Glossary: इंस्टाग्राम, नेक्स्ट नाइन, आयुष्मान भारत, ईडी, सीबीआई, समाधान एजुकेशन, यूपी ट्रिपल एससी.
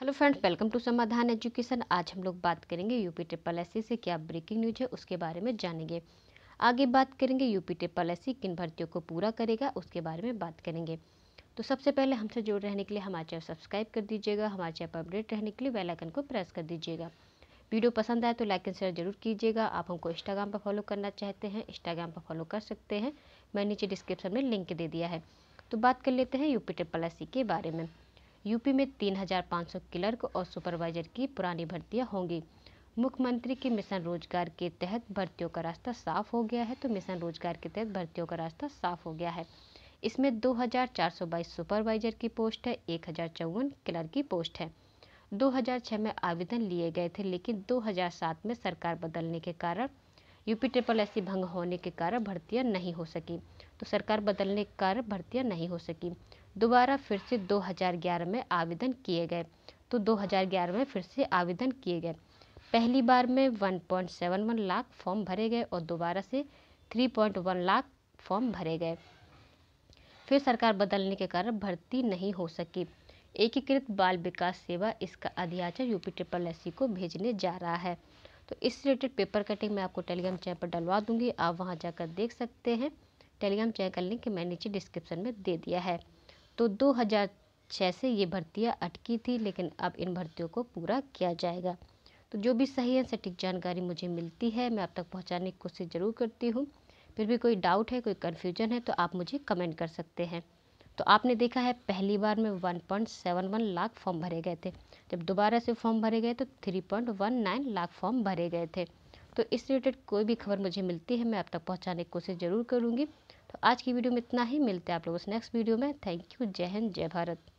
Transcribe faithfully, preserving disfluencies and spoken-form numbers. Hello friends, welcome to समाधान एजुकेशन। आज हम लोग बात करेंगे यूपी ट्रिपल एससी से क्या ब्रेकिंग न्यूज है उसके बारे में जानेंगे। आगे बात करेंगे यूपी ट्रिपल एससी किन भर्तियों को पूरा करेगा उसके बारे में बात करेंगे। तो सबसे पहले हमसे जुड़ रहने के लिए हमारे चैनल सब्सक्राइब कर दीजिएगा। हमारे चैनल पर अपडेट रहने के लिए बेल आइकन को प्रेस कर दीजिएगा। वीडियो पसंद आए तो लाइक एंड शेयर जरूर कीजिएगा। आप हमको इंस्टाग्राम पर फॉलो करना चाहते हैं इंस्टाग्राम पर फॉलो कर सकते हैं, मैं नीचे डिस्क्रिप्शन में लिंक दे दिया है। तो बात कर लेते हैं यूपी ट्रिपल एससी के बारे में। यूपी में तीन हज़ार पाँच सौ क्लर्क और सुपरवाइजर की पुरानी भर्तियां होंगी। मुख्यमंत्री के मिशन रोजगार के तहत भर्तियों का रास्ता साफ हो गया है। तो मिशन रोजगार के तहत भर्तियों का रास्ता साफ हो गया है। इसमें दो हज़ार चार सौ बाईस सुपरवाइजर की पोस्ट है, एक हज़ार चौवन क्लर्क की पोस्ट है। दो हज़ार छह में आवेदन लिए गए थे, लेकिन दो हज़ार सात में सरकार बदलने के कारण यूपी ट्रिपल एससी भंग होने के कारण भर्तियाँ नहीं हो सकी। तो सरकार बदलने के कारण भर्तियाँ नहीं हो सकी। दोबारा फिर से दो हज़ार ग्यारह में आवेदन किए गए। तो दो हज़ार ग्यारह में फिर से आवेदन किए गए। पहली बार में एक पॉइंट सात एक लाख फॉर्म भरे गए और दोबारा से तीन पॉइंट एक लाख फॉर्म भरे गए। फिर सरकार बदलने के कारण भर्ती नहीं हो सकी। एकीकृत बाल विकास सेवा इसका अध्याचन यूपी ट्रिपल एससी को भेजने जा रहा है। तो इस रिलेटेड पेपर कटिंग मैं आपको टेलीग्राम चैनल पर डलवा दूंगी, आप वहाँ जाकर देख सकते हैं। टेलीग्राम चैनल का लिंक मैंने नीचे डिस्क्रिप्शन में दे दिया है। तो दो हज़ार छह से ये भर्तियां अटकी थी, लेकिन अब इन भर्तियों को पूरा किया जाएगा। तो जो भी सही है सटीक जानकारी मुझे मिलती है मैं आप तक पहुंचाने की कोशिश ज़रूर करती हूं। फिर भी कोई डाउट है, कोई कन्फ्यूजन है तो आप मुझे कमेंट कर सकते हैं। तो आपने देखा है पहली बार में एक पॉइंट सात एक लाख फॉर्म भरे गए थे, जब दोबारा से फॉर्म भरे गए तो तीन पॉइंट एक नौ लाख फॉर्म भरे गए थे। तो इस रिलेटेड कोई भी खबर मुझे मिलती है मैं आप तक पहुँचाने की कोशिश ज़रूर करूँगी। तो आज की वीडियो में इतना ही। मिलते हैं आप लोगों से नेक्स्ट वीडियो में। Thank you. जय हिंद, जय भारत।